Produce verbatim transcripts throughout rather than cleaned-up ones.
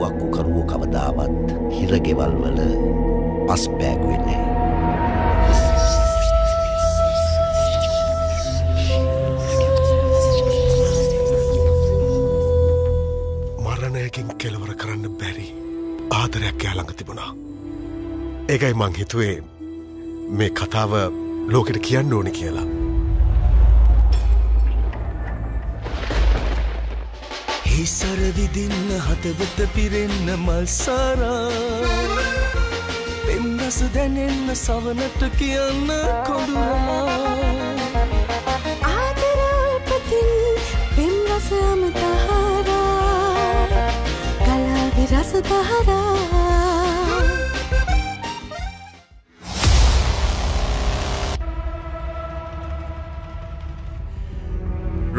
තුවක්කු කරුවෝ කවදාවත් හිරගෙවල් වල පස් පෑගුවේ නැහැ. මරණයකින් කෙලවර කරන්න බැරි ආදරයක් එයා ළඟ තිබුණා. ඒකයි මං හිතුවේ මේ කතාව ලෝකෙට කියන්න ඕනේ කියලා. हिसर विदिन्न हतवत पिरेन्न मलसारा पेम्रस देनेन्न सवनट कियन्न कोंडुरमा आदरा उपतिन पेम्रस अमतहारा गलावे रस दहरा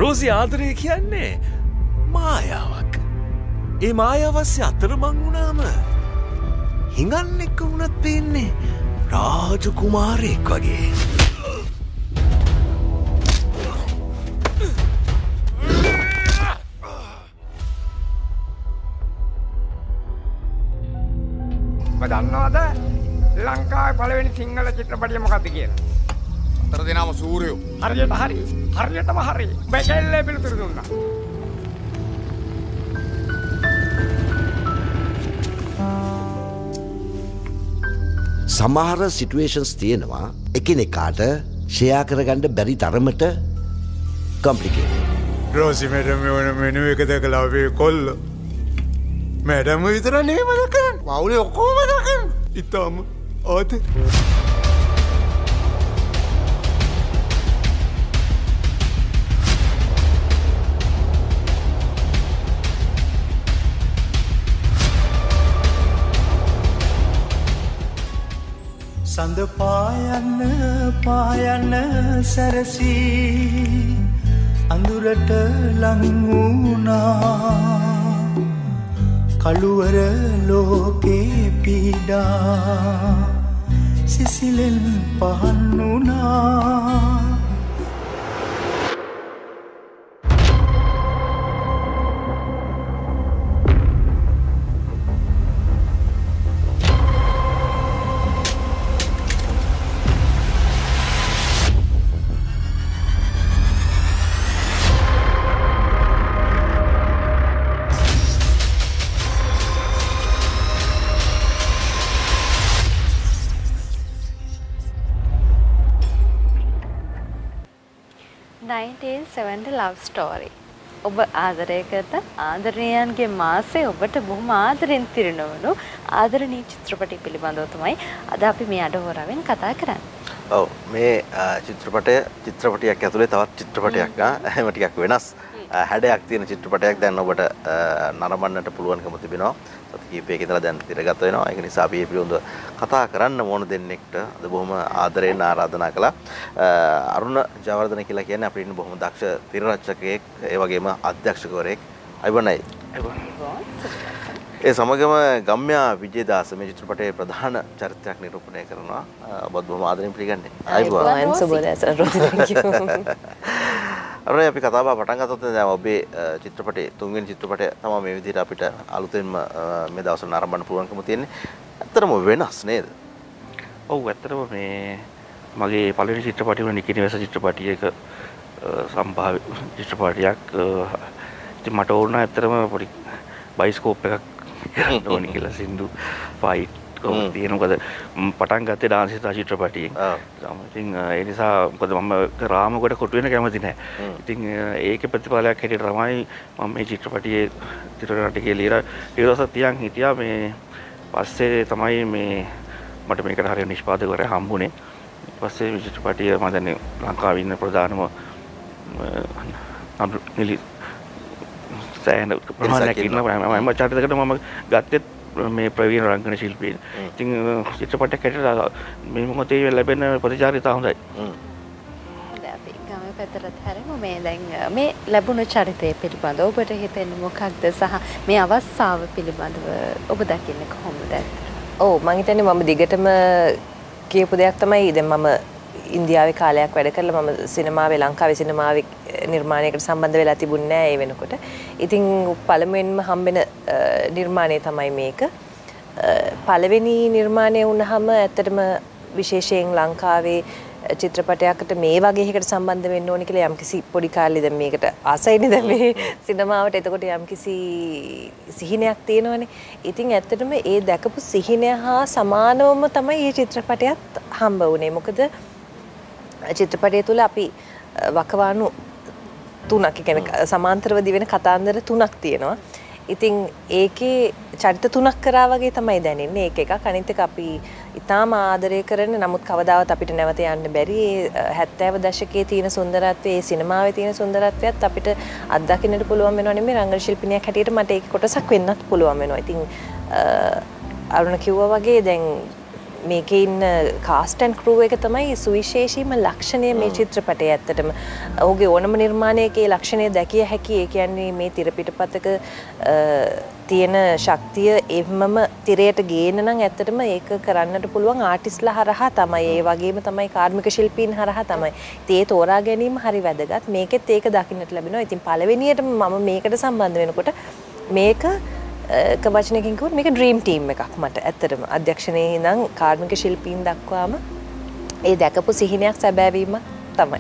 रोजी आदरे कियन्ने මායාවක්. ඒ මායාවස්සේ අතරමං වුණාම හිඟන් එක්ක වුණත් පේන්නේ රාජකුමාරයෙක් වගේ. ඔබ දන්නවද ලංකාවේ පළවෙනි සිංහල චිත්‍රපටිය මොකක්ද කියලා? අතර දෙනාම සූර්යෝ. හරියටම හරි. හරියටම හරි. බෙකෙල්ලේ පිළිතුරු දුන්නා. සමහර සිටුේෂන්ස් තියෙනවා එකිනෙකාට ෂෙයා කරගන්න බැරි තරමට කොම්ප්ලිකේටඩ්. රෝසි මැඩම් මේ වුණ මෙනු එක දැකලා අපි කොල්ල මැඩම් විතර නේම දකන වවුලේ ඔක්කොම දකන ඉතම ආතේ සඳ පායන්න පායන්න සැරසී අඳුරට ලං වුණා කළුවර ලෝකේ පීඩා සිසිලෙන් පහන් වුණා nineteen seventy love story. ඔබ ආදරයකට ආදරණීයන්ගේ මාසේ ඔබට බොහොම ආදරෙන් තිරනවලු ආදරණීය චිත්‍රපටි පිළිබඳව තමයි අද අපි මේ අඩහොරාවෙන් කතා කරන්නේ. ඔව් මේ චිත්‍රපටය චිත්‍රපටියක් ඇතුලේ තවත් චිත්‍රපටයක් හැම ටිකක් වෙනස් හැඩයක් තියෙන චිත්‍රපටයක් දැන් ඔබට නරඹන්නට පුළුවන්කම තිබෙනවා. සති කීපයක ඉඳලා දැන් තිරගත වෙනවා. ඒක නිසා අපි මේ පිළිබඳව කතා කරන්න ඕන දෙන්නෙක්ට අද බොහොම ආදරයෙන් ආරාධනා කළා. අරුණ ජයවර්ධන කියලා කියන්නේ අපිට ඉන්න බොහොම දක්ෂ තිරරචකයෙක්, ඒ වගේම අධ්‍යක්ෂකවරයෙක් අයවනයි. ඒ සමගම ගම්‍යා විජේදාස මේ චිත්‍රපටයේ ප්‍රධාන චරිතයක් නිරූපණය කරනවා. ඔබත් බොහොම ආදරෙන් පිළිගන්නේ. අයවා. අරුණ අපි කතා බහ පටන් ගත්තොත් දැන් ඔබේ චිත්‍රපටයේ තුන්වෙනි චිත්‍රපටය තමයි මේ විදිහට අපිට අලුතෙන්ම මේ දවස්වල නරඹන්න පුළුවන්කම තියෙන්නේ. ඇත්තටම වෙනස් නේද? ඔව් ඇත්තටම මේ මගේ පළවෙනි චිත්‍රපටය වුණ නිකිණිවැස චිත්‍රපටියක සම්භාව්‍ය චිත්‍රපටයක්. ඉතින් මට ඕන ඇත්තටම පොඩි බයිස්කෝප් එකක් කරන්න ඕනේ කියලා සින්දු ෆයිට් කොහොමද තියෙන මොකද පටන් ගත්තේ ඩාන්ස් හිතා චිත්‍රපටියෙන්. ඉතින් ඒ නිසා මොකද මම රාමගොඩ කොටු වෙන කැමති නැහැ. ඉතින් ඒකේ ප්‍රතිඵලයක් හැටියට තමයි මම මේ චිත්‍රපටියේ තිරනාටකයේ ලියලා ඊළඟට තියන් හිටියා. මේ පස්සේ තමයි මේ මට මේකට හරිය නිෂ්පාදකවරයෙක් හම්බුනේ. පස්සේ චිත්‍රපටිය මම දැන් ලංකාවේ ඉන්න ප්‍රධානම නිලි සෑහෙන ප්‍රමාණයක් ඉන්නවා. මම චරිතයකට මම ගත්තෙත් මේ ප්‍රවීණ රංගන ශිල්පීන්. ඉතින් චිත්‍රපටයක් ඇටට මේ මොහොතේ ලැබෙන ප්‍රතිචාරිතා හොඳයි. හොඳයි අපි ගමේ පැත්තට හැරෙමු. මේ දැන් මේ ලැබුණු චරිතය පිළිබඳව ඔබට හිතෙන්නේ මොකක්ද සහ මේ අවස්ථාව පිළිබඳව ඔබ දකින්නේ කොහොමද? ඔව් මම හිතන්නේ මම දිගටම කියපු දෙයක් තමයි දැන් මම ඉන්දියාවේ කාලයක් වැඩ කරලා මම සිනමාවේ ලංකාවේ සිනමාවේ නිර්මාණයකට සම්බන්ධ වෙලා තිබුණේ නැහැ ඒ වෙනකොට. ඉතින් පළමුවෙන්ම හම්බෙන නිර්මාණය තමයි මේක. පළවෙනි නිර්මාණය වුණාම ඇත්තටම විශේෂයෙන් ලංකාවේ චිත්‍රපටයකට මේ වගේ එකකට සම්බන්ධ වෙන්න ඕනේ කියලා යම්කිසි පොඩි කාලේ දැන් මේකට ආසයිනේ දැන් මේ සිනමාවට එතකොට යම්කිසි සිහිනයක් තියෙනවනේ. ඉතින් ඇත්තටම ඒ දැකපු සිහිනය හා සමානවම තමයි මේ චිත්‍රපටයත් හම්බ වුනේ. මොකද චිත්‍රපටය තුල අපි වකවානු තුනක් කියන්නේ සමාන්තරව දිවෙන කතාන්දර තුනක් තියෙනවා. ඉතින් ඒකේ චරිත තුනක් කරා වගේ තමයි දැනෙන්නේ. ඒක එකක් අනිත් එක අපි ඉතාම ආදරය කරන නමුත් කවදාවත් අපිට නැවත යන්න බැරි හැත්තෑව දශකයේ තියෙන සුන්දරත්වය ඒ සිනමාවේ තියෙන සුන්දරත්වයත් අපිට අත්දකින්නට පුළුවන් වෙනවා නෙමෙයි රංගන ශිල්පිනියක් හැටියට මට ඒක කොටසක් වෙන්නත් පුළුවන් වෙනවා. ඉතින් අරුණ කිව්වා වගේ දැන් මේකේ ඉන්න කාස්ට් ඇන්ඩ් ක්‍රූ එක තමයි සුවිශේෂීම ලක්ෂණය මේ චිත්‍රපටයේ. ඇත්තටම ඔහුගේ ඕනම නිර්මාණයක ඒ ලක්ෂණය දැකිය හැකි. ඒ කියන්නේ මේ තිර පිටපතක තියෙන ශක්තිය එම්මම තිරයට ගේන නම් ඇත්තටම ඒක කරන්නට පුළුවන් ආටිස්ලා හරහා තමයි. ඒ වගේම තමයි කාර්මික ශිල්පීන් හරහා තමයි. ඉතින් ඒ තෝරා ගැනීම හරි වැදගත්. මේකෙත් ඒක දකින්නට ලැබෙනවා. ඉතින් පළවෙනියටම මම මේකට සම්බන්ධ වෙනකොට මේක කවචනකින් කිව්වොත් මේක ඩ්‍රීම් ටීම් එකක් මට. ඇත්තටම අධ්‍යක්ෂණයේ ඉඳන් කාර්මික ශිල්පීන් දක්වාම ඒ දැකපු සිහිනයක් සැබෑවීමක් තමයි.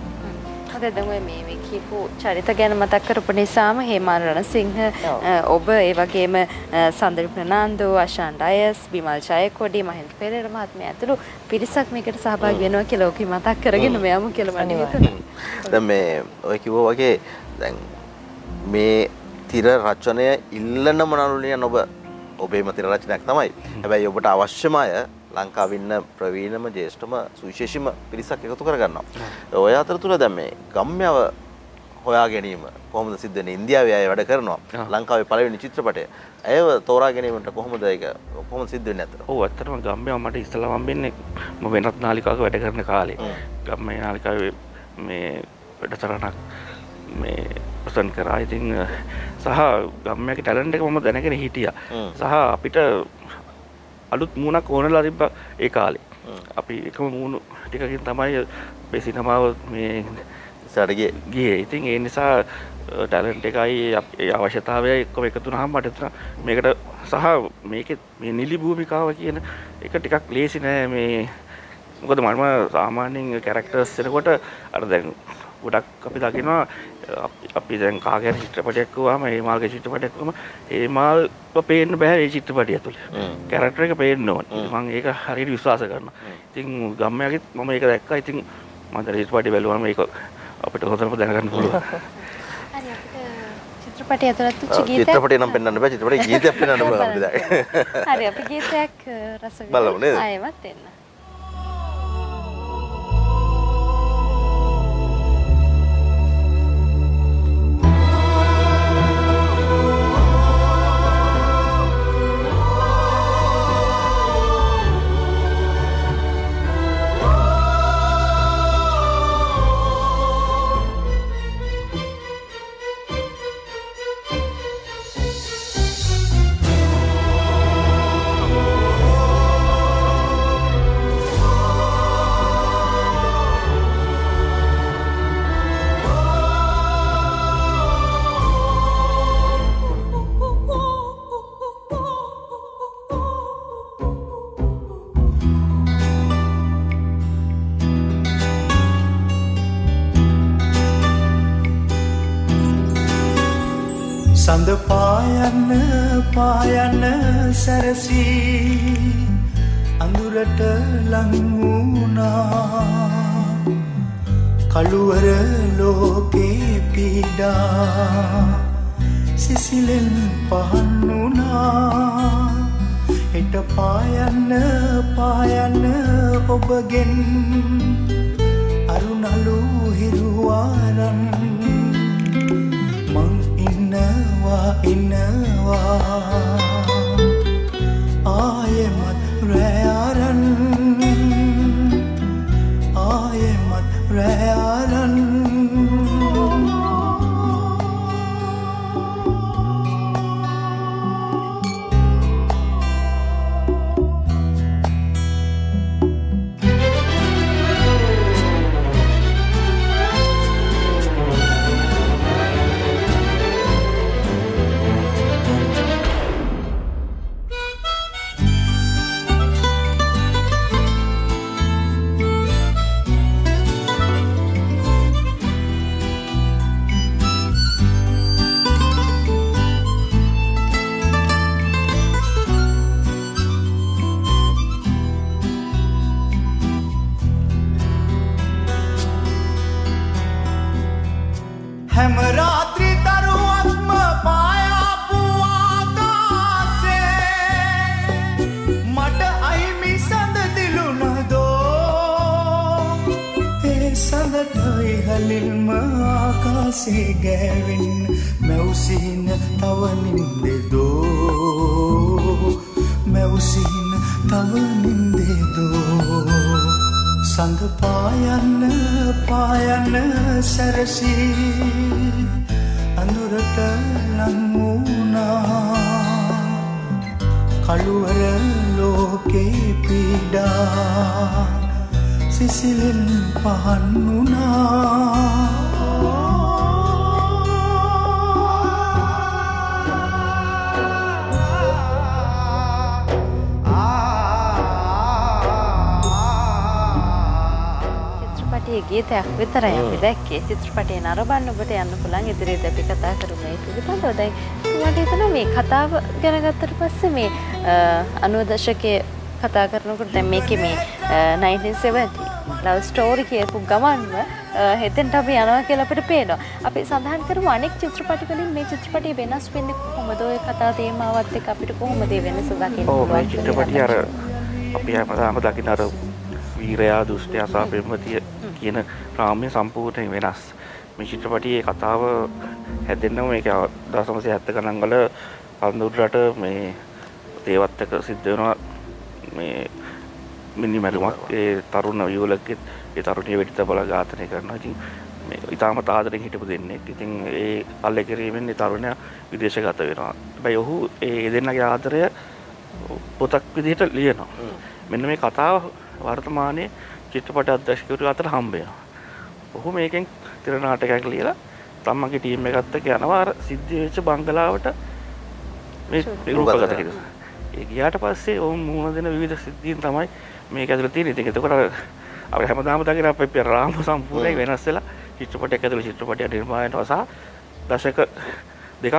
අද දැන් මේ මේ කියපු චරිත ගැන මතක් කරපු නිසාම හේමාන රණසිංහ ඔබ ඒ වගේම සඳරි ප්‍රනාන්දු, ආශාන් රයස්, විමල් ජයකොඩි, මහේන්ද්‍ර පෙරේර මහත්මයා ඇතුළු පිරිසක් මේකට සහභාගී වෙනවා කියලා ඔකී මතක් කරගෙන මෙයාම කියලා මම හිතනවා. දැන් මේ ඔය කිව්වා වගේ දැන් මේ තිර රචනය ඉල්ලන මනරුලියන් ඔබ ඔබේම තිර රචනයක් තමයි. හැබැයි ඔබට අවශ්‍යම අය ලංකාවේ ඉන්න ප්‍රවීණම ජේෂ්ඨම සුවිශේෂීම පිරිසක් එකතු කරගන්නවා. ඔය අතරතුර දැන් මේ ගම්යව හොයා ගැනීම කොහොමද සිද්ධ වෙන්නේ? ඉන්දියාවේ අය වැඩ කරනවා. ලංකාවේ පළවෙනි චිත්‍රපටය. අයව තෝරා ගැනීමට කොහොමද ඒක කොහොමද සිද්ධ වෙන්නේ අතට? ඔව් අතරම ගම්යව මට ඉස්සලා හම්බෙන්නේ මම වෙනත් නාලිකාවක වැඩ කරන කාලේ. ගම්මේ නාලිකාවේ මේ වැඩසටහනක් මේ ප්‍රසන් කරා. ඉතින් සහ ගම්මයක ටැලන්ට් එක මම දැනගෙන හිටියා. සහ අපිට අලුත් මූණක් ඕනලා තිබ්බා ඒ කාලේ. අපි එකම මූණ ටිකකින් තමයි මේ සිනමාව මේ ඉස්සරහට ගියේ. ඉතින් ඒ නිසා ටැලන්ට් එකයි ඒ අවශ්‍යතාවයයි එක්කම එකතු වුණාම මට මේකට සහ මේකේ මේ නිලි භූමිකාව කියන එක ටිකක් ලේසි නෑ මේ. මොකද මම සාමාන්‍යයෙන් කැරක්ටර්ස් එනකොට අර දැන් ගොඩක් අපි දකිනවා අපි දැන් කාගේ චිත්‍රපටයක් වුවාම ඒ මාල්ගේ චිත්‍රපටයක් වුවාම ඒ මාල්ව පේන්න බෑ ඒ චිත්‍රපටිය තුළ. කැරක්ටර් එක පේන්න ඕනේ. මම ඒක හරියට විශ්වාස කරනවා. ඉතින් ගම්මයාගෙත් මම ඒක දැක්කා. ඉතින් මම දැන් චිත්‍රපටය බලුවාම ඒක අපිට හොඳටම දැනගන්න පුළුවන්. හරි අපිට චිත්‍රපටය ඇතුළත් තුච්ච ගීතයක් චිත්‍රපටය නම් පෙන්වන්න බෑ. චිත්‍රපටයේ ගීතයක් පෙන්වන්න බෑ අපිට දැන්. හරි අපි ගීතයක් රස විඳින්න ආයෙමත් එන්න. සඳ පායන්න පායන්න සැරසී අඳුරට ලං වුණා කළුවර ලෝකේ පීඩා සිසිලෙන් පහන් වුණා හෙට පායන්න පායන්න ඔබගෙන් අරුණලු හිරුවාරන් මං ඉන්නවා ඉන්නවා ආයෙමත් රැයරන් ආයෙමත් රැයරන් हेमरात्रि तरु आत्म पाया पुआका से मट आई मी संद दिलु न दो ते संद ढोई हलिल माका से गैविन मैं उसी न तवनिंदे दो मैं उसी न तवनिंदे दो संग पायन पायन सरसी अंदुरट लंगूना कलुवर लोके पीड़ा सिसिलिन पहनुना गीत वितर चित्रपटे नरबाटे अल्लांगी कथा करूँ मे कथा गनगत मे अनुदशके कथा करूँ मेके मे नईनटीन सेवेंटी लव स्टोरी के गवान हेतन अभी अनापट पेन अभी साधारण करूँ अनेक चित्रपट मे चित्रपट वेनास पेमदो कथा देम आवते कपिट कोहमदे वेनस चित्रपट वीरया दुष्टया सा प्रेमवती කියන රාමයේ සම්පූර්ණ වෙනස් මේ චිත්‍රපටයේ කතාව හැදෙන්නම මේක उन्नीस सौ सत्तर ගණන් වල අඳුර රට මේ තේවත් එක සිද්ධ වෙනවා මේ මිනිමැරුමක් ඒ තරුණ යුවලකේ ඒ තරුණිය වෙඩිත බල ඝාතනය කරනවා ඉතින් මේ ඊටමත් ආදරෙන් හිටපු දෙන්නේ ඉතින් ඒ අල්ල කිරීමෙන් ඒ තරුණයා විදේශගත වෙනවා හැබැයි ඔහු ඒ දෙන්නගේ ආදරය පොතක් විදිහට ලියනවා මෙන්න මේ කතාව වර්තමානයේ चित्रपट अध्यक्षकवරු අතර හම්බ වෙනවා. ඔහු මේකෙන් තිර නාටකයක් ලියලා තමන්ගේ ටීම් එකත් එක්ක යනවා අර සිද්ධි වෙච්ච බංගලාවට මේ රූපගත කරනවා. ඒ ගියාට පස්සේ ඔවුන් මුහුණ දෙන විවිධ සිද්ධීන් තමයි මේක ඇතුළේ තියෙන්නේ. ඉතින් ඒකට අපේ හැමදාම දකින අපේ පෙර රාම සම්පූර්ණයෙන් වෙනස් වෙලා චිත්‍රපටයක් ඇතුළේ චිත්‍රපටය නිර්මාණය වෙනවා සහ දශක දෙකක්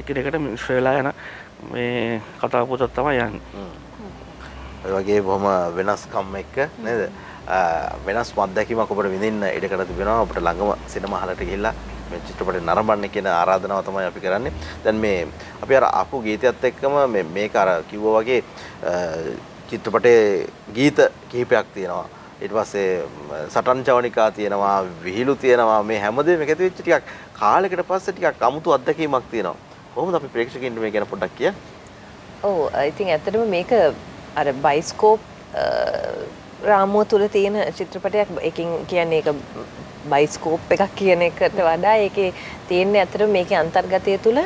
එකිනෙකට මිශ්‍ර වෙලා යන මේ කතා පොතක් තමයි යන්නේ. වගේ බොහොම වෙනස්කම් එක්ක නේද වෙනස් අත්දැකීමක් ඔබට විඳින්න ඉඩ කර තිබෙනවා අපිට ළඟම සිනමා හලට ගිහිල්ලා මේ චිත්‍රපටේ නරඹන්න කියන ආරාධනාව තමයි අපි කරන්නේ දැන් මේ අපි අර ආපු ගීතයත් එක්කම මේ මේක අර කිව්වා වගේ චිත්‍රපටේ ගීත කිහිපයක් තියෙනවා ඊට පස්සේ සටන් චවනිකා තියෙනවා විහිළු තියෙනවා මේ හැමදේම එකතු වෙච්ච ටිකක් කාලයකට පස්සේ ටිකක් අමුතු අත්දැකීමක් තියෙනවා කොහොමද අපි ප්‍රේක්ෂකයන්ට මේ ගැන පොඩ්ඩක් කිය ඔව් I think ඇත්තටම මේක अरे बाइस्कोप रामो तुले तीन चित्रपटे एक कियाने का बाइस्कोप पे का कियाने करने वाला एक तीन ने अतरम में के अंतर्गत ये तुले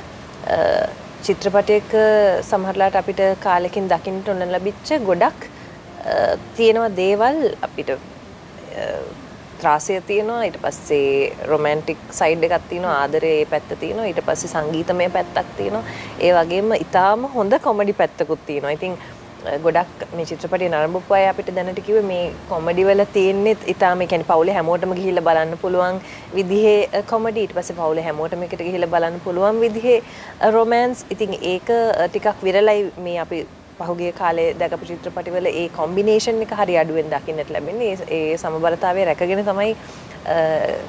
चित्रपटे क समहरला टापिट काले किन दाकिन तो नल्ला बिच्चे गुड़क तीनों देवल अपिट त्रासे तीनों इट पस्से रोमांटिक साइड का तीनों आदरे पैत्त तीनों इट पस्से संगीत में पैत्त तीनों ये वाके में इताम होंदा कॉमेडी पैत्त कुत्तीनों आई थिंक ගොඩක් මේ චිත්‍රපටය නරඹපු අය අපිට දැනට කිව්වේ මේ කොමඩි වල තියෙන්නේ ඉතාලම කියන්නේ පවුලේ හැමෝටම ගිහිල්ලා බලන්න පුළුවන් විදිහේ කොමඩි ඊට පස්සේ පවුලේ හැමෝටම එකට ගිහිල්ලා බලන්න පුළුවන් විදිහේ රොමෑන්ස් ඉතින් ඒක ටිකක් විරලයි මේ අපි පහුගිය කාලේ දැකපු චිත්‍රපටි වල ඒ කොම්බිනේෂන් එක හරි අඩුවෙන් දකින්නට ලැබෙන්නේ ඒ සමබරතාවය රැකගෙන තමයි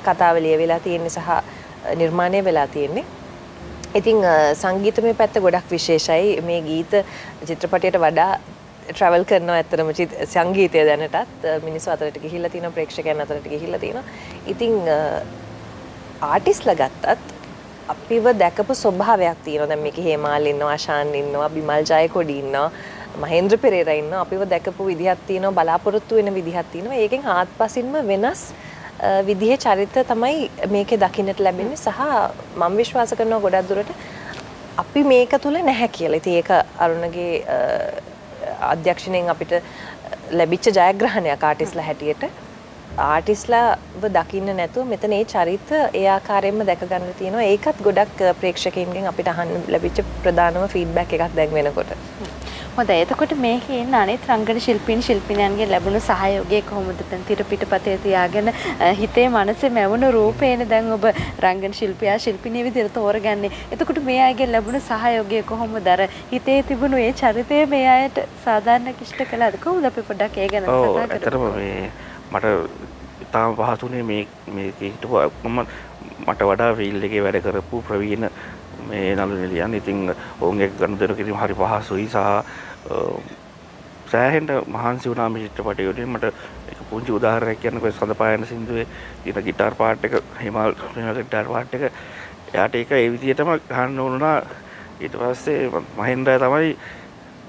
කතාව ලියවිලා තියෙන්නේ සහ නිර්මාණය වෙලා තියෙන්නේ ඉතින් සංගීතමය පැත්ත ගොඩක් විශේෂයි මේ ගීත චිත්‍රපටයට වඩා ට්‍රැවල් කරනවා ඇත්තටම සංගීතය දැනටත් මිනිස්සු අතරට ගිහිල්ලා තියෙනවා ප්‍රේක්ෂකයන් අතරට ගිහිල්ලා තියෙනවා ඉතින් ආටිස්ලා ගත්තත් අපිව දැකපු ස්වභාවයක් තියෙනවා දැන් මේකේ හේමාල් ඉන්නවා ආශාන් ඉන්නවා බිමල් ජයකොඩි ඉන්නවා මහේන්ද්‍ර පෙරේරා ඉන්නවා අපිව දැකපු විදිහක් තියෙනවා බලාපොරොත්තු වෙන විදිහක් තියෙනවා ඒකෙන් ආත්පසින්ම වෙනස් විදිහේ චරිත තමයි මේකේ දකින්නට ලැබෙන්නේ සහ මම විශ්වාස කරනවා ගොඩක් දුරට අපි මේක තුල නැහැ කියලා. ඉතින් ඒක අරුණගේ අධ්‍යක්ෂණයෙන් අපිට ලැබිච්ච ජයග්‍රහණයක් ආටිස්ලා හැටියට. ආටිස්ලාව දකින්න නැතුව මෙතන මේ චරිත ඒ ආකාරයෙන්ම දැක ගන්න තියෙනවා. ඒකත් ගොඩක් ප්‍රේක්ෂකයන්ගෙන් අපිට අහන්න ලැබිච්ච ප්‍රධානම ෆීඩ්බැක් එකක් දැන් වෙනකොට. හොඳයි එතකොට මේකේ ඉන්න අනෙක් රංගන ශිල්පීන් ශිල්පිනියන්ගෙන් ලැබුණු සහයෝගය කොහොමද දැන් තිර පිටපතේ තියාගෙන හිතේ මනසේ මැවුණු රූපේන දැන් ඔබ රංගන ශිල්පියා ශිල්පිනිය විදිහට තෝරගන්නේ එතකොට මේ අයගෙන් ලැබුණු සහයෝගය කොහොමද අර හිතේ තිබුණු ඒ චරිතය මේ අයට සාධාරණ කිෂ්ඨ කළාද කොහොමද අපි පොඩ්ඩක් ඒ ගැන කතා කරමු ඔව් අතරම මේ මට තාම පහසුනේ මේ මේකේ හිටපුවා මම මට වඩා ෆීල්ඩ් එකේ වැඩ කරපු ප්‍රවීණ මේ නළු නිලියන්. ඉතින් ඔවුන් එක්ක ගනුදෙනු කිරීම හරි පහසුයි සහ සෑහෙන මහන්සි වුණා මේ චිත්‍රපටයේදී. මට එක පුංචි උදාහරණයක් කියන්නකෝ. සඳපායන සින්දුවේ තියෙන গিitar part එක හිමාල් හිමාල් গিitar part එක එයාට ඒක ඒ විදිහටම ගන්න ඕනුණා. ඊට පස්සේ මහේන්ද්‍රය තමයි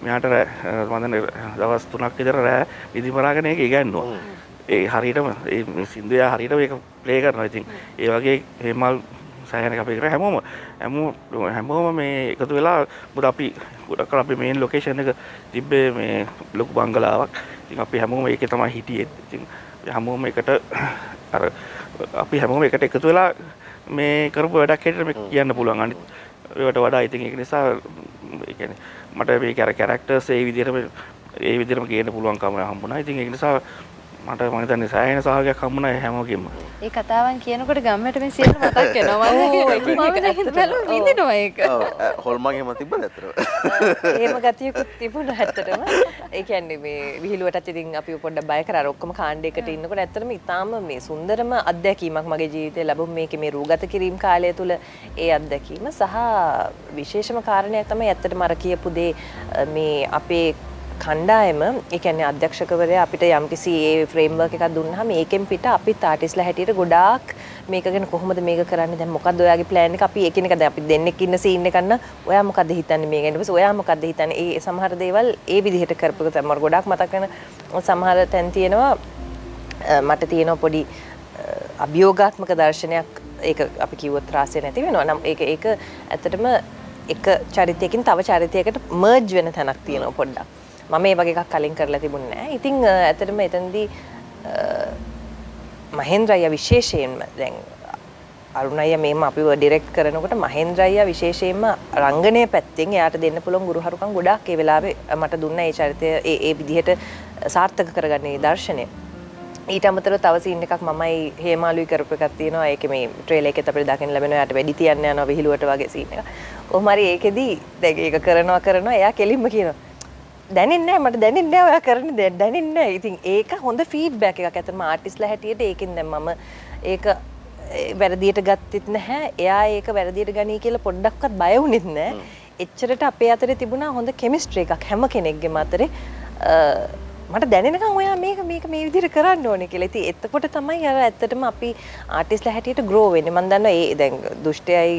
මෙයාට මම දවස් තුනක් විතර රෑ විදිමරාගෙන ඒක ඉගෙනුවා. ඒ හරියටම ඒ සින්දුව හරියටම ඒක ප්ලේ කරනවා. ඉතින් ඒ වගේ හේමල් සයනක අපි කරා හැමෝම හැමෝම හැමෝම මේ එකතු වෙලා මොකද අපි ගොඩක් කල අපි මේන් ලොකේෂන් එක තිබ්බේ මේ ලොකු බංගලාවක්. ඉතින් අපි හැමෝම ඒකේ තමයි හිටියේ. ඉතින් හැමෝම එකට අර අපි හැමෝම එකට එකතු වෙලා මේ කරපු වැඩක් හැටියට මේ කියන්න පුළුවන්. අනිත් ඒවට වඩා ඉතින් ඒක නිසා ඒ කියන්නේ මට මේ කැරක්ටර්ස් ඒ විදිහටම ඒ විදිහටම ගේන්න පුළුවන්කම හම්බුණා. ඉතින් ඒක නිසා මට මම හිතන්නේ සෑහෙන සහගයක් හම්බුණා හැමෝගෙම. ඒ කතාවන් කියනකොට ගම්මැට මේ සියල්ල මතක් වෙනවා. මම හිත බැලුවා විඳිනවා ඒක. ඔව් හොල්මන් එහෙම තිබ්බද අතට? එහෙම ගතියකුත් තිබුණා ඇත්තටම. ඒ කියන්නේ මේ විහිළුවටත් ඉතින් අපි පොඩ්ඩක් බය කරා. අර ඔක්කොම කාණ්ඩයකට ඉන්නකොට ඇත්තටම ඉතාලම මේ සුන්දරම අත්දැකීමක් මගේ ජීවිතේ ලැබුම් මේකේ මේ රූගත කිරීම කාලය තුල ඒ අත්දැකීම සහ විශේෂම කාරණයක් තමයි ඇත්තටම අර කියපු දේ මේ අපේ කණ්ඩායම ඒ කියන්නේ අධ්‍යක්ෂකවරයා අපිට යම්කිසි ඒ ෆ්‍රේම්වර්ක් එකක් දුන්නාම ඒකෙන් පිට අපිත් ආටිස්ලා හැටියට ගොඩාක් මේක ගැන කොහොමද මේක කරන්නේ දැන් මොකද්ද ඔයාගේ ප්ලෑන් එක අපි ඒකිනෙක දැන් අපි දෙන්නෙක් ඉන්න සීන් එකක් නම් ඔයා මොකද්ද හිතන්නේ මේක ඊට පස්සේ ඔයා මොකද්ද හිතන්නේ ඒ සමහර දේවල් ඒ විදිහට කරපුවක තමයි මට ගොඩාක් මතක් වෙන සමහර තැන් තියෙනවා මට තියෙනවා පොඩි අභියෝගාත්මක දර්ශනයක් ඒක අපි කිව්වොත් රාසය නැති වෙනවා නම් ඒක ඒක ඇත්තටම එක චරිතයකින් තව චරිතයකට මර්ජ් වෙන තැනක් තියෙනවා පොඩ්ඩක් මම මේ වගේ එකක් කලින් කරලා තිබුණේ නැහැ. ඉතින් ඇත්තටම එතනදී මහේන්ද්‍ර අයියා විශේෂයෙන්ම දැන් අරුණ අයියා මේම අපිව ඩිරෙක්ට් කරනකොට මහේන්ද්‍ර අයියා විශේෂයෙන්ම රංගනයේ පැත්තෙන් එයාට දෙන්න පුළුවන් ගුරුහරුකම් ගොඩාක් ඒ වෙලාවේ මට දුන්නා. ඒ චරිතය ඒ ඒ විදිහට සාර්ථක කරගන්නේ දර්ශනය. ඊට අමතරව තව සීන් එකක් මමයි හේමාලුයි කරපු එකක් තියෙනවා. ඒකේ මේ ට්‍රේලර් එකෙත් අපිට දකින්න ලැබෙනවා. යාට වෙඩි තියන්න යනවා විහිළුවට වගේ සීන් එක. කොහොම හරි ඒකෙදි දැන් ඒක කරනවා කරනවා එයා කෙලින්ම කියනවා දැනෙන්නේ නැහැ මට දැනෙන්නේ නැහැ ඔයා කරන්නේ දැන් දැනෙන්නේ නැහැ. ඉතින් ඒක හොඳ ෆීඩ්බැක් එකක්. අතම ආටිස්ලා හැටියට ඒකෙන් දැන් මම ඒක වැරදියට ගත්තෙත් නැහැ. එයා ඒක වැරදියට ගනී කියලා පොඩ්ඩක්වත් බය වුණෙත් නැහැ. එච්චරට අපේ අතරේ තිබුණා හොඳ කෙමිස්ට්‍රි එකක් හැම කෙනෙක්ගේම අතරේ. මට දැනෙනකම් ඔයා මේක මේක මේ විදිහට කරන්න ඕනේ කියලා. ඉතින් එතකොට තමයි අර ඇත්තටම අපි ආටිස්ලා හැටියට grow වෙන්නේ. මම දන්නවා ඒ දැන් දුෂ්ටයයි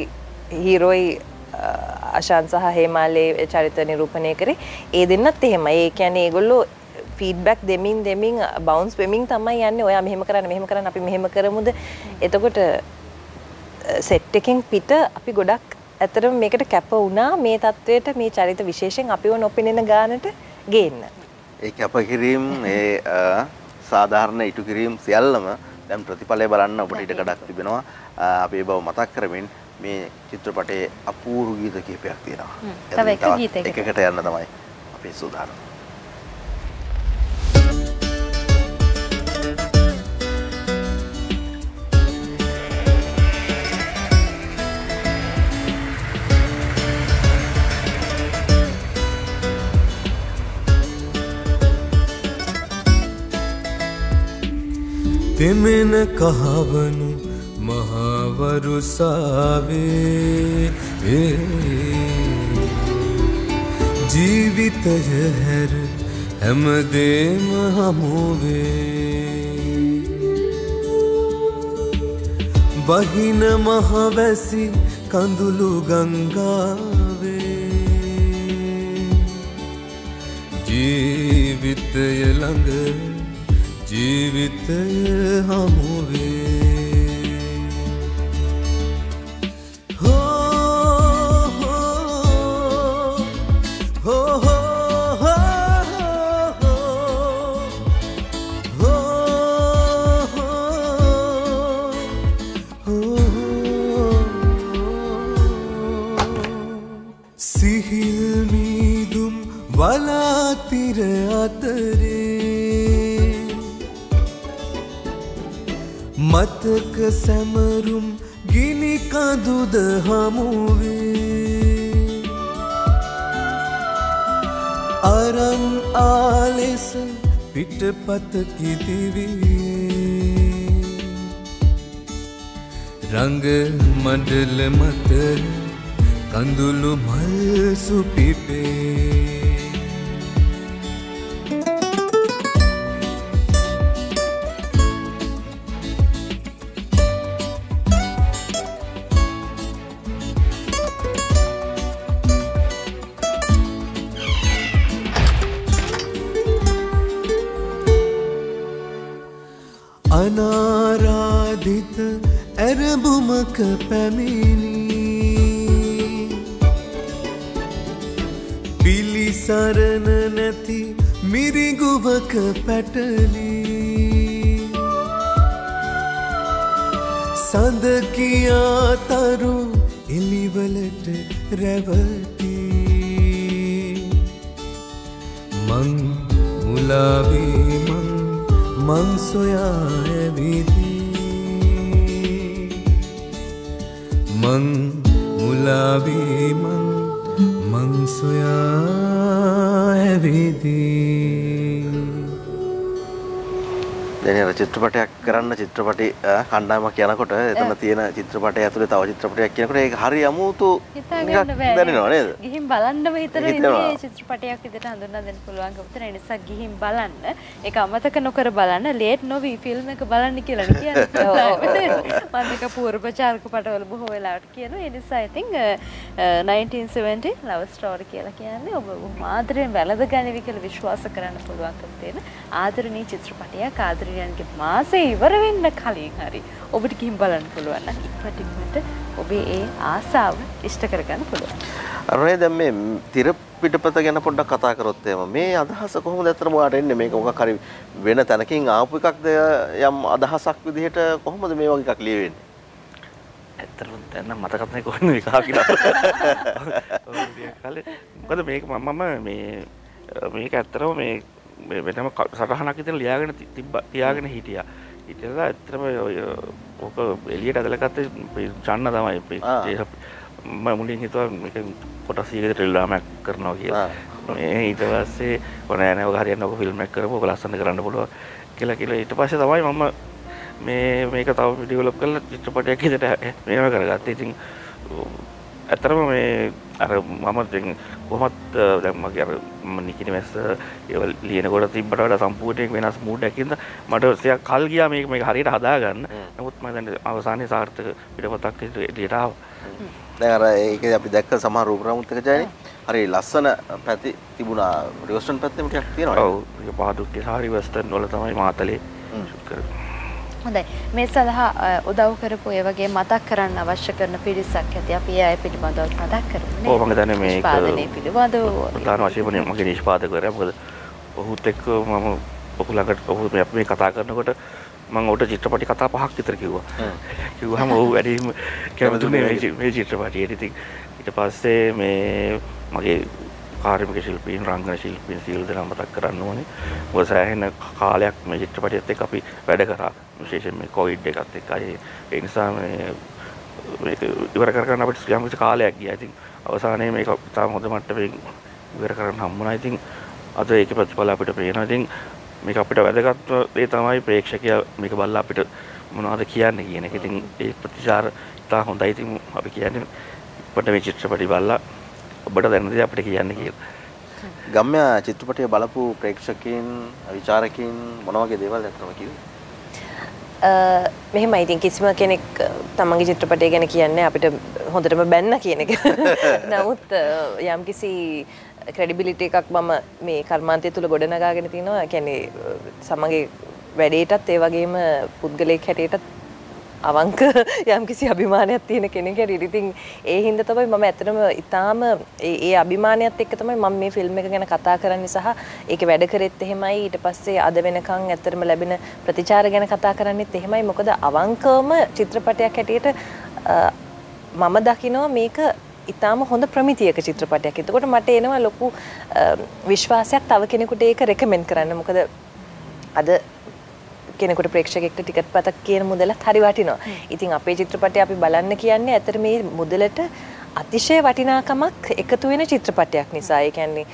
හීරෝයි අශාන් සහ හේමාලේ චරිත නිරූපණය කරේ ඒ දෙන්නත් එහෙමයි. ඒ කියන්නේ ඒගොල්ලෝ ෆීඩ්බැක් දෙමින් දෙමින් බවුන්ස් වෙමින් තමයි යන්නේ. ඔයා මෙහෙම කරන්න මෙහෙම කරන්න අපි මෙහෙම කරමුද. එතකොට සෙට් එකෙන් පිට අපි ගොඩක් ඇත්තටම මේකට කැප වුණා මේ තත්වයට මේ චරිත විශේෂයෙන් අපිව නොපෙනෙන ගානට ගේන්න. ඒ කැප කිරීම ඒ සාධාරණ ඉටු කිරීම සියල්ලම දැන් ප්‍රතිඵලය බලන්න අපිට ඉඩ කඩක් තිබෙනවා. අපි ඒ බව මතක් කරමින් මේ චිත්‍රපටයේ අපූර්ව ගීත කීපයක් තියෙනවා. තව එක ගීතයකට එකකට යන්න තමයි අපි සූදානම්. දෙමෙන කහවණු महावरुसावे जीवित जहर हम देम हमोवे बहिन महावैसी कंदुलु गंगावे जीवित यलंग जीवित हमोवे मतक समरुम गिनी का दूध हमुवे अरं आलेस पिटपत की दिवी रंग मंडल मत कंदुलु मल सुपीपे अनाराधित अरबुमक पैमिली पीली सरन नथी मेरी गुवक पैटली संद किया तारू इली वलट रेवती मंग मुलावी मंग मन सोया विधि मन मुलावी मन मन सोया विधि දැන් චිත්‍රපටයක් කරන්න චිත්‍රපටි කණ්ඩායමක් යනකොට එතන තියෙන චිත්‍රපටය ඇතුලේ තව චිත්‍රපටයක් කියනකොට ඒක හරි අමුතු නිකන් දැනෙනවා නේද? ගිහින් බලන්නම හිතන ඉන්නේ චිත්‍රපටයක් විදිහට හඳුන්වා දෙන්න පුළුවන්කම තියෙන නිසා ගිහින් බලන්න. ඒක අමතක නොකර බලන්න. ලේට් නොවි ෆිල්ම් එක බලන්න කියලා කියන්නේ. මම එක පූර්වචාරක පටවල බොහෝ වෙලාවට කියනවා. ඒ නිසා I think nineteen seventy love story කියලා කියන්නේ ඔබ මාත්‍රෙන් වැළඳගනිවි කියලා විශ්වාස කරන්න පුළුවන්කම තියෙන ආදරණීය චිත්‍රපටයක් ආදර के मासे इवर वेन्न කලින් හරි ඔබට කිහින් බලන්න පුළුවන් නම් ඉක්මනට ඔබේ ඒ ආසාව ඉෂ්ට කර ගන්න පුළුවන්. අනේ දැන් මේ තිර පිටපත ගැන පොඩ්ඩක් කතා කරොත් එම මේ අදහස කොහොමද ඇත්තටම ඔයාලට එන්නේ? මේක මොකක් හරි වෙන තැනකින් ආපු එකක්ද යම් අදහසක් විදිහට කොහොමද මේ වගේ එකක් ලියවෙන්නේ? ඇත්තටම දැන් නම් මතකත් නැහැ කොහොමද මේක කියලා. ඔය විදිහට කලේ මොකද මේක මම මේ මේක ඇත්තටම මේ වෙනම සටහනක් විතර ලියාගෙන තිබ්බා තියාගෙන හිටියා. ඉතින්ලා ඇත්තටම ඔක එළියට ඇදලා ගත්තේ ඡන්න තමයි. මම මුලින් හිතුවා මේක කොටස් එකකට ටෙලිග්‍රෑමක් කරනවා කියලා. මේ ඊට පස්සේ කොහේ නැව හරියන්න ඔක ෆිල්ම් එකක් කරපුවා ඔක ලස්සන කරන්න පුළුවන් කියලා කියලා ඊට පස්සේ තමයි මම මේ මේක තව ඩෙවලොප් කරලා චිත්‍රපටයක් විදිහට මේව කරගත්තේ. ඉතින් ඇත්තටම මේ අර මම දැන් කොහොමත් දැන් මගේ අර නිකිණි මැස්ස ඒවල් ලියනකොට තිබ්බට වඩා සම්පූර්ණයෙන් වෙනස් මූඩ් එකක් ඉඳලා මට ටිකක් කල් ගියා මේක මේක හරියට හදාගන්න. නමුත් මම දැන් අවසානයේ සාර්ථක පිටපතක් එළියට ආවා. දැන් අර ඒක අපි දැක්ක සමහර රූපරාමුත් එක ජයනේ. හරි ලස්සන පැති තිබුණා. රිවර්ස්ටන් පැත්තෙම ටිකක් තියෙනවා. ඔව්. ඒක පහදුක්කේ සහ රිවර්ස්ටන් වල තමයි මාතලේ ෂූට් කරන්නේ. හොඳයි. මේ සඳහා උදව් කරපු ඒ වගේ මතක් කරන්න අවශ්‍ය කරන පිරිසක් ඇති. අපි ඒ අය පිළිබඳව මතක් කරමු නේ. ඔව් මම දන්නේ මේක පාදනයේ පිළිබඳව ප්‍රධාන වශයෙන්ම මගේ නිෂ්පාදකවරයා. මොකද ඔහුත් එක්ක මම ඔහු ළඟට ඔහු මේ අපි මේ කතා කරනකොට මම ඔහුට චිත්‍රපටි කතා පහක් විතර කිව්වා. කිව්වම ඔහු වැඩිම කැමතුනේ මේ චිත්‍රපටියට. ඉතින් ඊට පස්සේ මේ මගේ කාර්මික ශිල්පීන් රංගන ශිල්පීන් සියලු දෙනා මතක් කරන්න ඕනේ. මොකද සෑහෙන කාලයක් මේ චිත්‍රපටියත් එක්ක අපි වැඩ කරා. විශේෂයෙන්ම කොවිඩ් එකත් එක්ක. ඒ නිසා මේ මේක ඉවර කරගන්න අපිට යම් කිසි කාලයක් ගියා. ඉතින් අවසානයේ මේක තාම හොඳ මට්ටමකින් ඉවර කරන්න හම්බුණා. ඉතින් අද ඒකේ ප්‍රතිඵල අපිට පේනවා. ඉතින් මේක අපිට වැදගත් දේ තමයි ප්‍රේක්ෂකයා මේක බලලා අපිට මොනවද කියන්නේ කියන එක. ඉතින් ඒ ප්‍රතිචාර ඉතා හොඳයි. ඉතින් අපි කියන්නේ අපිට මේ චිත්‍රපටි බලලා ඔබට දැනන දේ අපිට කියන්න කියලා. ගම්‍ය චිත්‍රපටිය බලපු ප්‍රේක්ෂකයන් විචාරකයන් මොන වගේ දේවල් අත්දැකීම් කිව්වේ? මෙහෙමයි ඉතින් කිසිම කෙනෙක් තමන්ගේ චිත්‍රපටය ගැන කියන්නේ අපිට හොඳටම බැන්න කියන එක. නමුත් යම් කිසි ක්‍රෙඩිබිලිටි එකක් මම මේ කර්මාන්තය තුල ගොඩනගාගෙන තිනවා. ඒ කියන්නේ සමගේ වැඩේටත් ඒ වගේම පුද්ගලයෙක් හැටියටත් අවංක යම් කිසි අභිමානයක් තියෙන කෙනෙක් හැටියට. ඉතින් ඒ හින්දා තමයි මම ඇත්තටම ඊටාම ඒ අභිමානයත් එක්ක තමයි මම මේ ෆිල්ම් එක ගැන කතා කරන්නේ සහ ඒකේ වැඩ කරෙත් එහෙමයි. ඊට පස්සේ අද වෙනකන් ඇත්තටම ලැබෙන ප්‍රතිචාර ගැන කතා කරන්නේත් එහෙමයි. මොකද අවංකවම චිත්‍රපටයක් හැටියට මම දකිනවා මේක ඊටාම හොඳ ප්‍රමිතියක චිත්‍රපටයක්. එතකොට මට එනවා ලොකු විශ්වාසයක් තව කෙනෙකුට ඒක රෙකමෙන්ඩ් කරන්න. මොකද අද කෙනෙකුට ප්‍රේක්ෂකෙක්ට ටිකට් පතක් කියන මුදලත් හරි වටිනවා. ඉතින් අපේ චිත්‍රපටය අපි බලන්න කියන්නේ ඇත්තට මේ මුදලට අතිශය වටිනාකමක් එකතු වෙන චිත්‍රපටයක් නිසා. ඒ කියන්නේ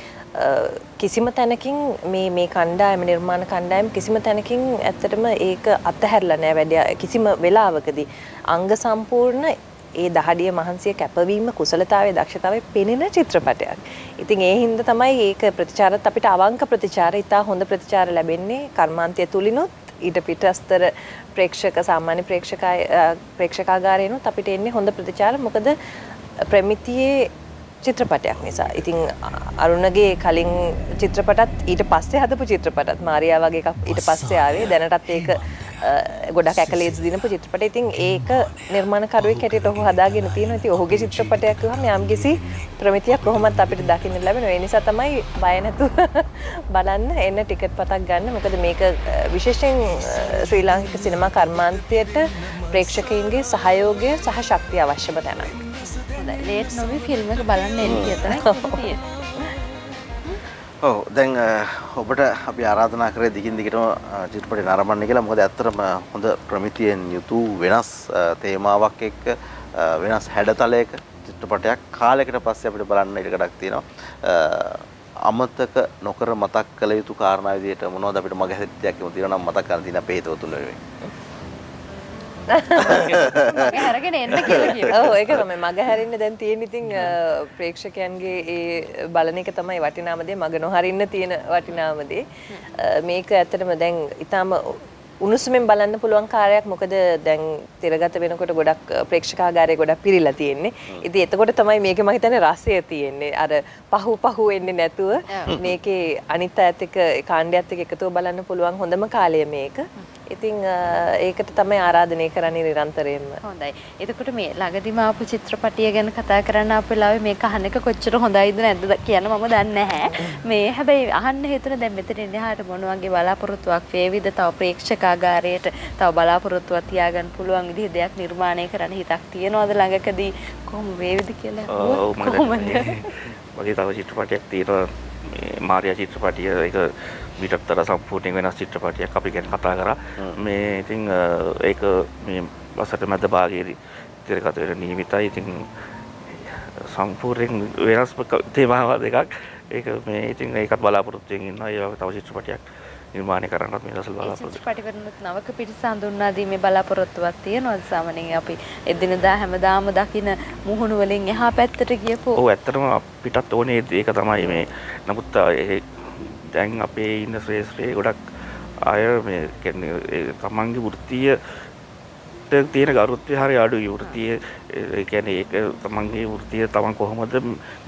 කිසිම තැනකින් මේ මේ කණ්ඩායම නිර්මාණ කණ්ඩායම කිසිම තැනකින් ඇත්තටම ඒක අතහැරලා නැහැ වැඩි කිසිම වෙලාවකදී. අංග සම්පූර්ණ ඒ දහඩිය මහන්සිය කැපවීම කුසලතාවයේ දක්ෂතාවයේ පෙනෙන චිත්‍රපටයක්. ඉතින් ඒ හින්දා තමයි ඒක ප්‍රතිචාරත් අපිට අවංක ප්‍රතිචාර ඉතා හොඳ ප්‍රතිචාර ලැබෙන්නේ කර්මාන්තය තුලිනුත් ඊට පිටස්තර ප්‍රේක්ෂක සාමාන්‍ය ප්‍රේක්ෂකය ප්‍රේක්ෂකාගාරයේනුත් අපිට එන්නේ හොඳ ප්‍රතිචාර මොකද ප්‍රමිතියේ චිත්‍රපටයක් නිසා. ඉතින් අරුණගේ කලින් චිත්‍රපටත් ඊට පස්සේ හදපු චිත්‍රපටත් මාරියා වගේ එකක් ඊට පස්සේ ආවේ. දැනටත් ඒක ගොඩක් ඇකලේඩ්ස් දිනපු චිත්‍රපටය. ඉතින් ඒක නිර්මාණකරුවෙක් හැටියට ඔහු හදාගෙන තියෙනවා. ඉතින් ඔහුගේ චිත්‍රපටයක් වුණාම යම්කිසි ප්‍රමිතියක් කොහොමත් අපිට දකින්න ලැබෙනවා. ඒ නිසා තමයි බය නැතුව බලන්න එන්න ටිකට් පතක් ගන්න. මොකද මේක විශේෂයෙන් ශ්‍රී ලාංකික සිනමා කර්මාන්තයට ප්‍රේක්ෂකයින්ගේ සහයෝගය සහ ශක්තිය අවශ්‍යම තැනක්. හොඳයි. ලේට් නොවි ෆිල්ම් එක බලන්න එන්න කියතනයි. ඔව් දැන් ඔබට අපි ආරාධනා කරේ දිගින් දිගටම චිත්‍රපටය නරඹන්න කියලා. මොකද ඇත්තටම හොඳ ප්‍රමිතියෙන් යුතු වෙනස් තේමාවක් එක්ක වෙනස් හැඩතලයක චිත්‍රපටයක් කාලයකට පස්සේ අපිට බලන්න ඉඩකඩක් තියෙනවා. අමතක නොකර මතක් කළ යුතු කාරණා විදිහට මොනවද අපිට මගේ හිතයක් එමු තියෙනවා නම් මතක් කරලා තියෙන අපේ හිතව තුල වෙන්නේ. මගේ හැරගෙන එන්න කියලා කියනවා. ඔව් ඒක තමයි මගේ හැරින්න දැන් තියෙන. ඉතින් ප්‍රේක්ෂකයන්ගේ ඒ බලන එක තමයි වටිනාම දේ. මගේ නොහරින්න තියෙන වටිනාම දේ. මේක ඇත්තටම දැන් ඊටාම උණුසුමෙන් බලන්න පුළුවන් කාර්යයක්. මොකද දැන් තිරගත වෙනකොට ගොඩක් ප්‍රේක්ෂකාගාරය ගොඩක් පිරීලා තියෙන්නේ. ඉතින් එතකොට තමයි මේකේ මම හිතන්නේ රසය තියෙන්නේ. අර පහු පහු වෙන්නේ නැතුව මේකේ අනිත් අයත් එක්ක කාණ්ඩයත් එක්ක එකතුව බලන්න පුළුවන් හොඳම කාලය මේක. ඉතින් ඒකට තමයි ආරාධනය කරන්නේ නිරන්තරයෙන්ම. හොඳයි. එතකොට මේ ළඟදිම ආපු චිත්‍රපටිය ගැන කතා කරන්න ආපු වෙලාවේ මේක අහන එක කොච්චර හොඳයිද නැද්ද කියන මම දන්නේ නැහැ. මේ හැබැයි අහන්න හිතන දැන් මෙතන එහාට මොන වගේ බලාපොරොත්තුවක් වේවිද? තව ප්‍රේක්ෂකාගාරයට තව බලාපොරොත්තුවක් තියාගන්න පුළුවන් විදිහ දෙයක් නිර්මාණය කරන්න හිතක් තියනවද ළඟකදී? කොහොම වේවිද කියලා කොහොමද? වගේ තව චිත්‍රපටයක් තියෙනවා මේ මාරියා චිත්‍රපටිය. ඒක මිටත් තර සම්පූර්ණ වෙනස් චිත්‍රපටයක් අපි ගැන කතා කරා. මේ ඉතින් ඒක මේ වසරේ මැද භාගයේදී තිරගත වෙන නියමිතයි. ඉතින් සම්පූර්ණ වෙනස් තේමාවක් දෙකක්. ඒක මේ ඉතින් ඒකත් බලාපොරොත්තුෙන් ඉන්නවා. ඒ වගේ තව චිත්‍රපටයක් නිර්මාණය කරන්නත් මේ රසල් බලාපොරොත්තු. චිත්‍රපටි වෙනුත් නවක පිටිස හඳුන්වාදී මේ බලාපොරොත්තුවක් තියෙනවා. සාමාන්‍යයෙන් අපි එදිනදා හැමදාම දකින මුහුණු වලින් එහා පැත්තට ගියපෝ. ඔව් ඇත්තටම අපිටත් ඕනේ ඒක තමයි මේ. නමුත් දැන් අපේ ඉන්න ශ්‍රේෂ්ඨේ ගොඩක් අය මේ කියන්නේ තමන්ගේ වෘත්තියට තියෙන ගරුත්වය හරිය අඩුයි. වෘත්තිය ඒ කියන්නේ ඒක තමන්ගේ වෘත්තිය තමන් කොහොමද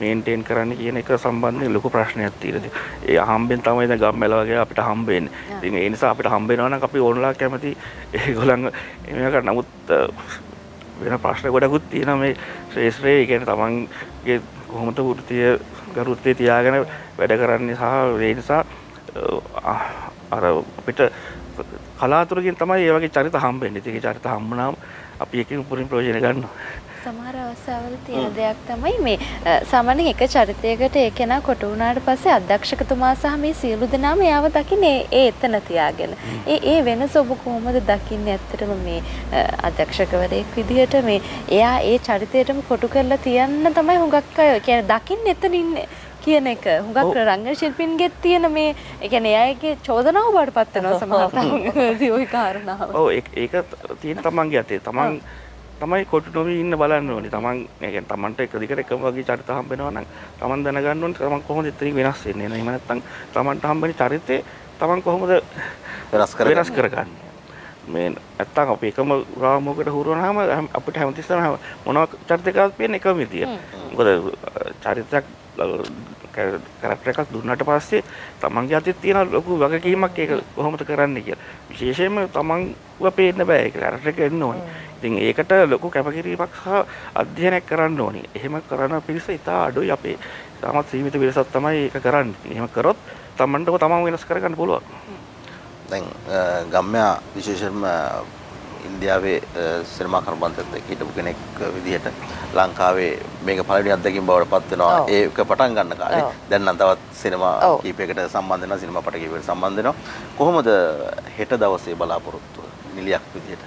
මේන්ටේන් කරන්නේ කියන එක සම්බන්ධයෙන් ලොකු ප්‍රශ්නයක් තියෙනවා. ඒ හම්බෙන් තමයි දැන් ගම්මැල වගේ අපිට හම්බ වෙන්නේ. ඉතින් ඒ නිසා අපිට හම්බ වෙනවා නම් අපි ඕනලා කැමති ඒගොල්ලන් මේවා කරා. නමුත් වෙන ප්‍රශ්න ගොඩකුත් තියෙනවා මේ ශ්‍රේෂ්ඨේ. ඒ කියන්නේ තමන්ගේ කොහොමද වෘත්තිය ගරුත්වය තියාගෙන වැඩ කරන්නේ සහ ඒ නිසා අර අපිට කලාතුරකින් තමයි මේ වගේ චරිත හම්බෙන්නේ. ඒකේ චරිත හම්බුනාම අපි එකකින් උපරිම ප්‍රයෝජන ගන්නවා. සමහර අවස්ථාවල තියෙන දෙයක් තමයි මේ සාමාන්‍යයෙන් එක චරිතයකට ඒක නා කොට වුණාට පස්සේ අධ්‍යක්ෂකතුමා සහ මේ සියලු දෙනාම යාව දකින්නේ ඒ එතන තියාගෙන. ඒ ඒ වෙනස ඔබ කොහොමද දකින්නේ? ඇත්තටම මේ අධ්‍යක්ෂකවරයෙක් විදිහට මේ එයා ඒ චරිතයටම කොටු කරලා තියන්න තමයි හුඟක් අය කියන්නේ දකින්න එතන ඉන්නේ කියන එක. හුඟක් රංගන ශිල්පීන්ගෙත් තියෙන මේ ඒ කියන්නේ එයාගේ චෝදනාව බාටපත් වෙනවා සමහරවිට. ওই කාරණාව. ඔව් ඒක ඒක තියෙන තමන්ගේ අතේ. තමන් තමයි කොටු නොවි ඉන්න බලන්න ඕනේ. තමන් ඒ කියන්නේ තමන්ට එක දිගට එකම වගේ චරිත හම්බෙනවා නම් තමන් දැනගන්න ඕනේ තමන් කොහොමද එතනින් වෙනස් වෙන්නේ. එහෙම නැත්නම් තමන්ට හම්බෙන චරිතේ තමන් කොහොමද වෙනස් කරගන්නේ. වෙනස් කරගන්නේ. මේ නැත්තම් අපි එකම රාමුවකට හුරුවනහම අපිට හැමතිස්සම මොනවා චරිතයක්වත් පේන්නේ එකම විදියට. මොකද චරිතයක් කැරක්ටර් එකක් දුන්නාට පස්සේ තමන්ගේ අතේ තියෙන ලොකු වගකීමක් ඒක කොහොමද කරන්නේ කියලා. විශේෂයෙන්ම තමන්ව පේන්න බෑ. ඒක කැරක්ටර් එක එන්න ඕනේ. ඉතින් ඒකට ලොකු කැපකිරීමක් සහ අධ්‍යයනයක් කරන්න ඕනේ. එහෙම කරන පිරිස ඉතා අඩුයි අපේ. තාමත් සීමිත පිරිසක් තමයි ඒක කරන්නේ. එහෙම කරොත් තමන්ටම තමන් වෙනස් කරගන්න පුළුවන්. දැන් ගම්මයා විශේෂයෙන්ම ඉන්දියාවේ සිනමා කර්මාන්තයත් එක්ක හිටපු කෙනෙක් විදිහට ලංකාවේ මේක පළවෙනි අත්දැකීම බවට පත් වෙනවා. ඒක පටන් ගන්න කාලේ දැන් නම් තවත් සිනමා කීපයකට සම්බන්ධ වෙනවා. සිනමා පට කීපයකට සම්බන්ධ වෙනවා. කොහොමද හෙට දවසේ බලාපොරොත්තුව නිලියක් විදිහට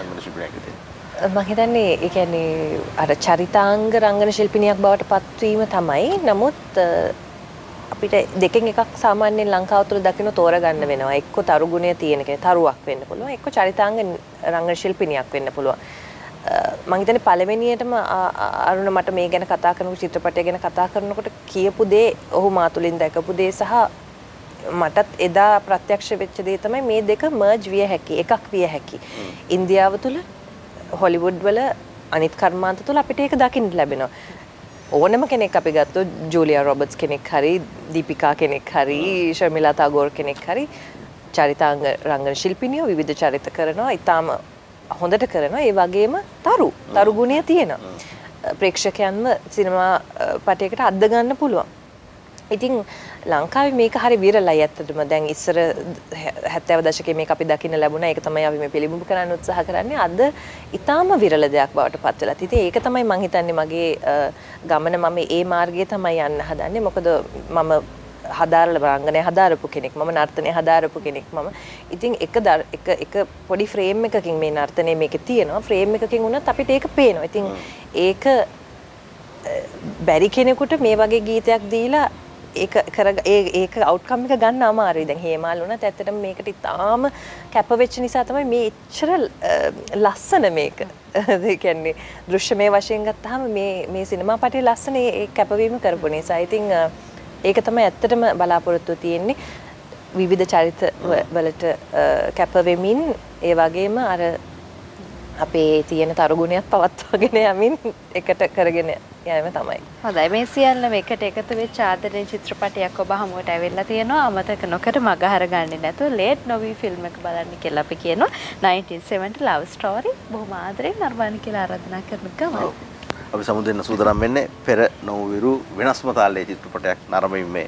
අනුමත ශිල්පියෙක් විදිහට? මම හිතන්නේ ඒ කියන්නේ අර චරිතාංග රංගන ශිල්පිනියක් බවට පත්වීම තමයි. නමුත් අපිට දෙකෙන් එකක් සාමාන්‍යයෙන් ලංකාව තුළ දකින්න තෝරගන්න වෙනවා. එක්ක තරු ගුණය තියෙන කෙනෙක් තරුවක් වෙන්න පුළුවන්. එක්ක චරිතාංග රංගන ශිල්පිනියක් වෙන්න පුළුවන්. මම හිතන්නේ පළවෙනියටම අරුණ මට මේ ගැන කතා කරනකොට චිත්‍රපටය ගැන කතා කරනකොට කියපු දේ ඔහු මාතුලින් දැකපු දේ සහ මටත් එදා ප්‍රත්‍යක්ෂ වෙච්ච දේ තමයි මේ දෙක මර්ජ් විය හැකි එකක් විය හැකි. ඉන්දියාව තුළ हॉलीवुड वाला अनित कर्मांत तो लापिटे एक दाखिन लबिना ओनम के नेक कपिगा तो जूलिया रॉबर्ट्स के नेक खारी दीपिका के नेक खारी शर्मिला टैगोर के नेक खारी चारितांग रंगन शिल्पिनियों विविध चारिता करना इताम होंदट करना ये वागे में तारु तारु गुणिया थी है ना प्रेक्षक यान में सिनेमा पाटे के रात दगान न पुलवा ඉතින් ලංකාවේ මේක හරි විරලයි ඇත්තටම. දැන් ඉස්සර හැත්තෑව දශකයේ මේක අපි දකින්න ලැබුණා. ඒක තමයි අපි මේ පිළිඹු කරන්න උත්සාහ කරන්නේ. අද ඊටාම විරල දෙයක් බවට පත් වෙලා තියෙන්නේ. ඒක තමයි මම හිතන්නේ මගේ ගමන මම ඒ මාර්ගයේ තමයි යන්න හදන්නේ. මොකද මම හදාරල රංගනය හදාරපු කෙනෙක්. මම නර්තනය හදාරපු කෙනෙක්. මම ඉතින් එක එක එක පොඩි ෆ්‍රේම් එකකින් මේ නර්තනය මේකේ තියෙනවා. ෆ්‍රේම් එකකින් වුණත් අපිට ඒක පේනවා. ඉතින් ඒක බැරි කෙනෙකුට මේ වගේ ගීතයක් දීලා एक කරග ඒ ඒක අවුට්කම් එක ගන්න අමාරුයි. දැන් හේමාල් වුණත් ඇත්තටම මේකට ඉතාම කැප වෙච්ච නිසා තමයි මේ ඉච්චර ලස්සන මේක. ඒ කියන්නේ දෘශ්‍යමය වශයෙන් ගත්තාම මේ මේ සිනමා පටේ ලස්සන ඒ කැපවීම කරපු නිසා. ඉතින් ඒක තමයි ඇත්තටම බලාපොරොත්තු තියෙන්නේ. විවිධ චරිත වලට කැප වෙමින් ඒ වගේම අර අපේ තියෙන තරුගුණයක් පවත්වාගෙන යමින් එකට කරගෙන යෑම තමයි. හොඳයි. මේ සියල්ලම එකට එකතු වෙච්ච ආදරණීය චිත්‍රපටයක් ඔබ හමුවට ඇවිල්ලා තියෙනවා. අමතක නොකර මග හරගන්නේ නැතුව ලේට් නොවි ෆිල්ම් එක බලන්න කියලා අපි කියනවා. nineteen seventy love story බොහොම ආදරෙන් අරබන් කියලා ආරාධනා කරන ගමන. අපි සමුදෙන්න සූදානම් වෙන්නේ පෙර නොවිරු වෙනස්ම තාලයේ චිත්‍රපටයක් නරඹමින් මේ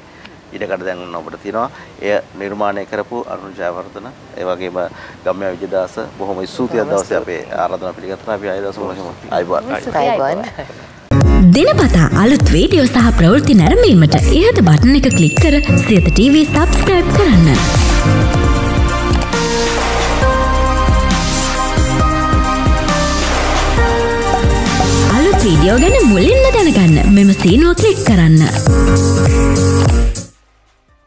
ඉඩකට දැන් ඔන්න අපිට තියෙනවා. එය නිර්මාණය කරපු අරුණ ජයවර්ධන, ඒ වගේම ගම්මියා විජේදාස බොහොම ස්තුතියි. දවසේ අපේ ආරාධනා පිළිගත්තා. අපි ආයෙ දවසම ආයිබෝන්. දිනපතා අලුත් වීඩියෝ සහ ප්‍රවෘත්ති නැරඹීමට ඉහත බටන් එක ක්ලික් කර සියත ටීවී subscribe කරන්න. අලුත් වීඩියෝ ගැන මුලින්ම දැනගන්න මෙම සීනුව ක්ලික් කරන්න.